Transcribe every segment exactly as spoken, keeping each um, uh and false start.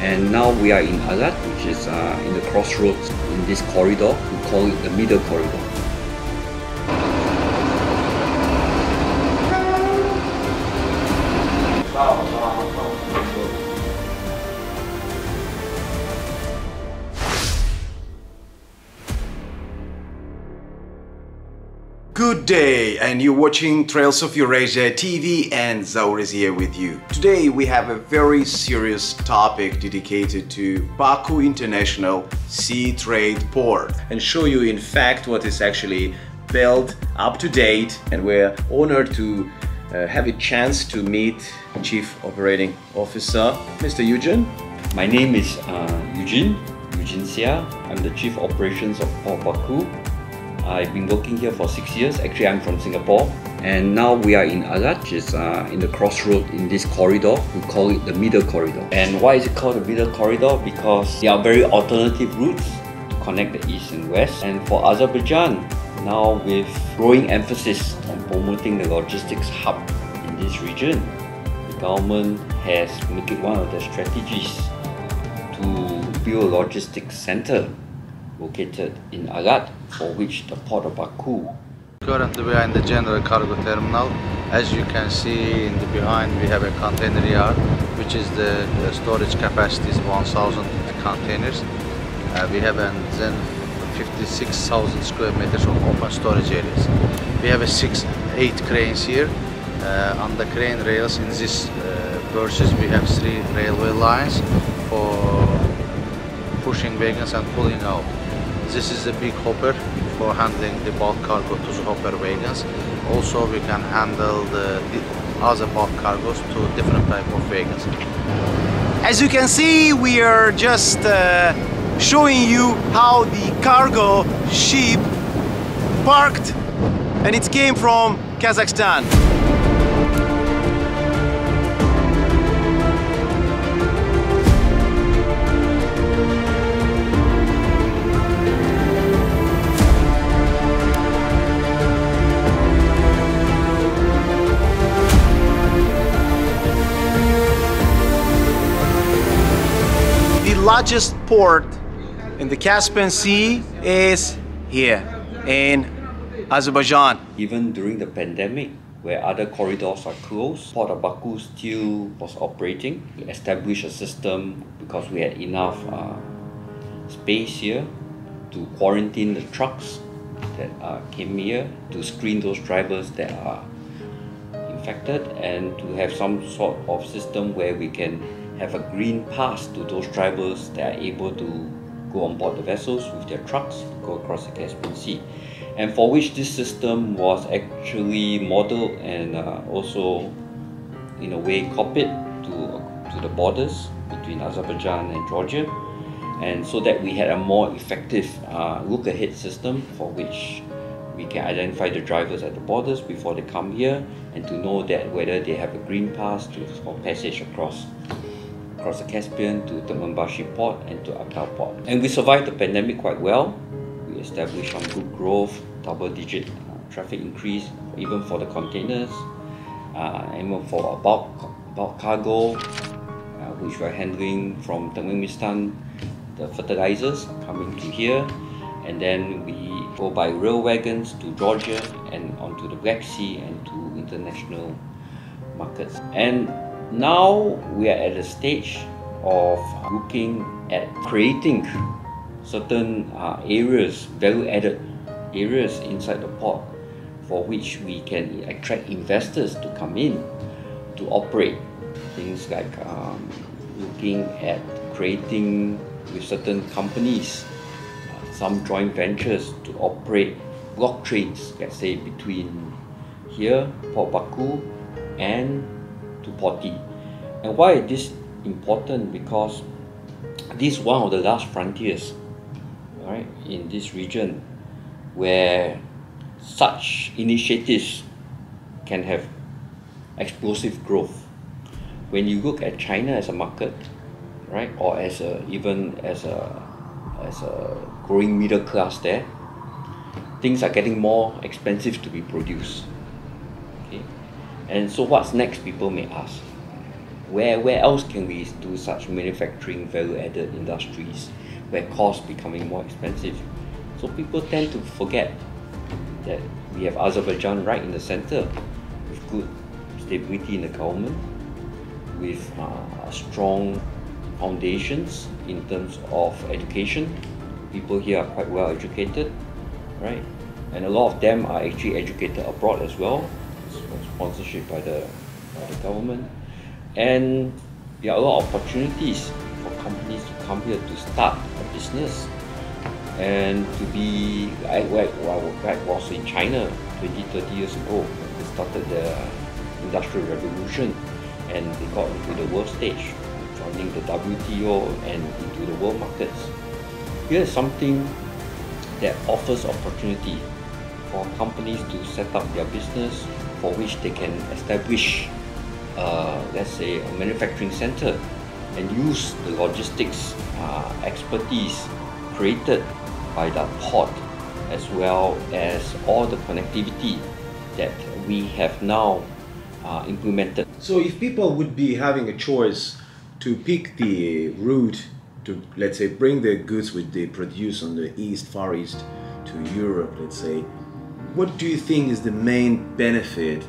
And now we are in Alat, which is uh, in the crossroads in this corridor. We call it the middle corridor. Good day, and you're watching Trails of Eurasia T V, and Zaur is here with you. Today we have a very serious topic dedicated to Baku International Sea Trade Port, and show you in fact what is actually built up to date, and we're honored to uh, have a chance to meet Chief Operating Officer, Mister Eugene. My name is uh, Eugene, Eugene Seah. I'm the Chief Operations of Port Baku. I've been working here for six years. Actually, I'm from Singapore. And now we are in Alat, which is uh, in the crossroad in this corridor. We call it the middle corridor. And why is it called the middle corridor? Because there are very alternative routes to connect the east and west. And for Azerbaijan, now with growing emphasis on promoting the logistics hub in this region, the government has made it one of their strategies to build a logistics center located in Alat, for which the port of Baku. Currently we are in the general cargo terminal. As you can see in the behind, we have a container yard, which is the, the storage capacity is one thousand containers. Uh, we have then fifty-six thousand square meters of open storage areas. We have a six, eight cranes here. Uh, on the crane rails in this uh, versus we have three railway lines for pushing wagons and pulling out. This is a big hopper for handling the bulk cargo to the hopper wagons. Also, we can handle the, the other bulk cargos to different type of wagons. As you can see, we are just uh, showing you how the cargo ship parked, and it came from Kazakhstan. The largest port in the Caspian Sea is here in Azerbaijan. Even during the pandemic, where other corridors are closed, Port of Baku still was operating. We established a system because we had enough uh, space here to quarantine the trucks that uh, came here, to screen those drivers that are infected, and to have some sort of system where we can have a green pass to those drivers that are able to go on board the vessels with their trucks to go across the Caspian Sea, and for which this system was actually modeled and uh, also in a way copied to, to the borders between Azerbaijan and Georgia, and so that we had a more effective uh, look-ahead system for which we can identify the drivers at the borders before they come here, and to know that whether they have a green pass to, for passage across. across the Caspian to Turkmenbashi Port and to Aktau Port. And we survived the pandemic quite well. We established some good growth, double-digit uh, traffic increase, even for the containers, uh, even for our bulk, bulk cargo, uh, which we're handling from Turkmenistan, the fertilizers coming to here, and then we go by rail wagons to Georgia and onto the Black Sea and to international markets. And now we are at a stage of looking at creating certain uh, areas, value-added areas inside the port, for which we can attract investors to come in to operate. Things like um, looking at creating with certain companies, uh, some joint ventures to operate block trades, let's say between here, Port Baku, and to Poti. And why is this important? Because this is one of the last frontiers, right, in this region where such initiatives can have explosive growth. When you look at China as a market, right, or as a even as a as a growing middle class there, things are getting more expensive to be produced. And so what's next, people may ask. Where, where else can we do such manufacturing value-added industries where costs becoming more expensive? So people tend to forget that we have Azerbaijan right in the center, with good stability in the government, with uh, strong foundations in terms of education. People here are quite well educated, right? And a lot of them are actually educated abroad as well, sponsorship by the, by the government. And there are a lot of opportunities for companies to come here to start a business and to be like what was in China twenty, thirty years ago when they started the Industrial Revolution and they got into the world stage, joining the W T O and into the world markets. Here's something that offers opportunity for companies to set up their business, for which they can establish Uh, let's say a manufacturing center and use the logistics uh, expertise created by that port, as well as all the connectivity that we have now uh, implemented. So if people would be having a choice to pick the route to, let's say, bring the goods which they produce on the East, Far East to Europe, let's say, what do you think is the main benefit?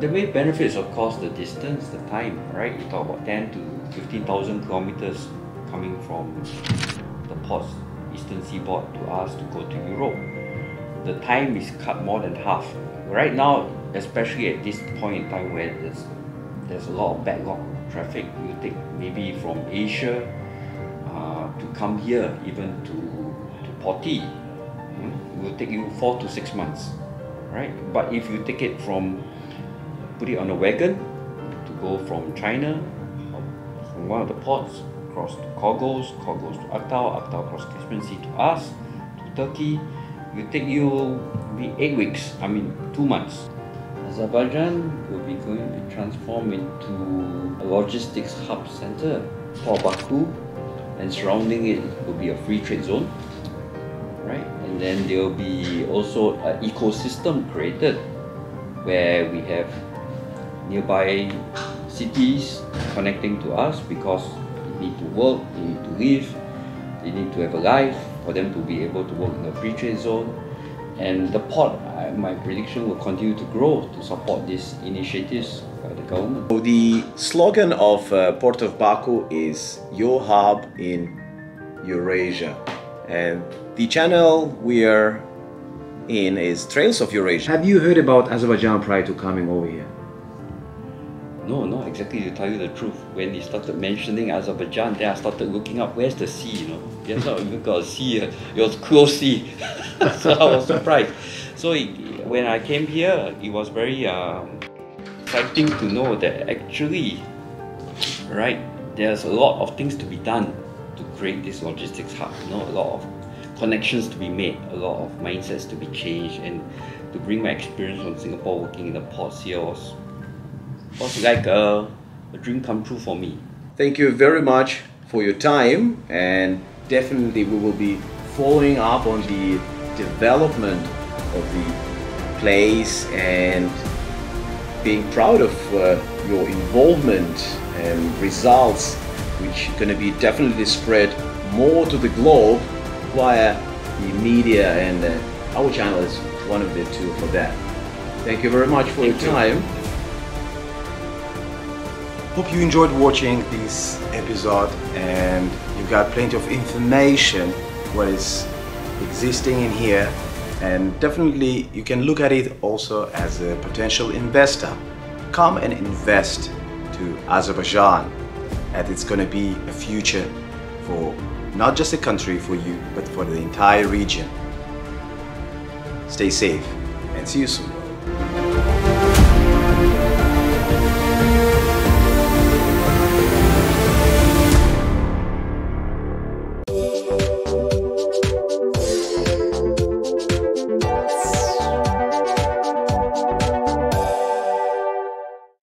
The main benefit is, of course, the distance, the time, right? You talk about ten to fifteen thousand kilometers coming from the ports, Eastern Seaboard to us to go to Europe. The time is cut more than half. Right now, especially at this point in time where there's, there's a lot of backlog traffic, you take maybe from Asia uh, to come here, even to, to Poti, it will take you four to six months, right? But if you take it from put it on a wagon to go from China, from one of the ports, across to Khorgos, Khorgos to Aktau, Aktau across Caspian Sea to us, to Turkey, it will take you eight weeks, I mean two months. Azerbaijan will be going to be transformed into a logistics hub center for Baku, and surrounding it will be a free trade zone, right? And then there will be also an ecosystem created where we have nearby cities connecting to us, because they need to work, they need to live, they need to have a life for them to be able to work in the free trade zone. And the port, my prediction, will continue to grow to support these initiatives by the government. So the slogan of uh, Port of Baku is your hub in Eurasia, and the channel we are in is Trails of Eurasia. Have you heard about Azerbaijan prior to coming over here? No, not exactly, to tell you the truth. When he started mentioning Azerbaijan, then I started looking up, where's the sea, you know? There's not even got a sea, it was close sea. So I was surprised. So it, when I came here, it was very um, exciting to know that actually, right, there's a lot of things to be done to create this logistics hub, you know, a lot of connections to be made, a lot of mindsets to be changed, and to bring my experience from Singapore working in the ports here was was like a, a dream come true for me. Thank you very much for your time, and definitely we will be following up on the development of the place and being proud of uh, your involvement and results, which are going to be definitely spread more to the globe via the media, and uh, our channel is one of the two for that. Thank you very much for Thank your time. You. Hope you enjoyed watching this episode and you got plenty of information what is existing in here, and definitely you can look at it also as a potential investor. Come and invest to Azerbaijan, and it's going to be a future for not just the country, for you, but for the entire region. Stay safe and see you soon.